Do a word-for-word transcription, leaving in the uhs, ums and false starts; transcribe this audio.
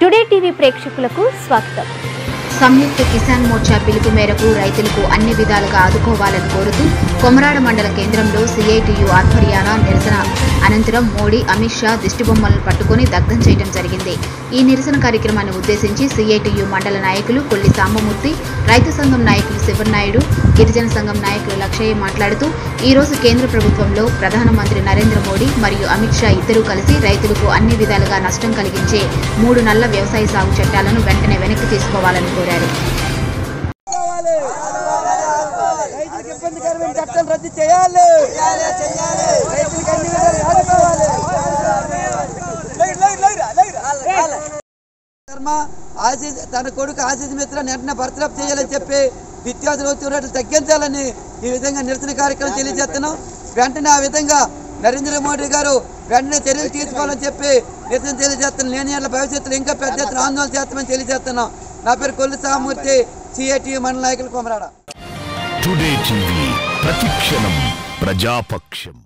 Today TV ప్రేక్షకులకు స్వాగతం. సంయుక్త కిసాన్ మోర్చా పిలుపు మేరకు రైతులకు అన్ని విధాలుగా ఆదుకోవాలని కోరుతూ కొమరాడ మండల కేంద్రంలో సిఐటియు ఆధ్వర్యాన నిరసన అనంతరం మోడీ, అమిత్ షా దిష్టిబొమ్మలను పట్టుకుని దగ్ధం చేయడం జరిగింది. ఈ నిరసన కార్యక్రమాన్ని ఉద్దేశించి సిఐటియు మండల నాయకులు కొల్లి సాంబమూర్తి, రైతు సంఘం నాయకులు శివనాయుడు, గిరిజన సంఘం నాయకులు లక్షయ్య మాట్లాడుతూ ఈరోజు కేంద్ర ప్రభుత్వంలో ప్రధానమంత్రి నరేంద్ర మోడీ మరియు అమిత్ షా ఇద్దరూ కలిసి రైతులకు అన్ని విధాలుగా నష్టం కలిగించే మూడు నల్ల వ్యవసాయ సాగు చట్టాలను వెంటనే వెనక్కి తీసుకోవాలని కోరారు. రద్దు చేయాలి. ఆశీజ్ తన కొడుకు ఆశీజ్ మిత్ర వెంటనే బర్తరఫ్ చేయాలని చెప్పి విద్యార్థులు వచ్చి తగ్గించాలని ఈ విధంగా నిరసన కార్యక్రమం తెలియజేస్తున్నాం. వెంటనే ఆ విధంగా నరేంద్ర మోడీ గారు వెంటనే చర్యలు తీసుకోవాలని చెప్పి నిరసన తెలియజేస్తున్నాం. లేని భవిష్యత్తులో ఇంకా పెద్ద ఎత్తున ఆందోళన చేస్తామని తెలియజేస్తున్నాం. నా పేరు కొల్లి సామూర్తి, సిఐటియు మండల నాయకులు కొమరాడ. ప్రతిక్షణం ప్రజాపక్షం.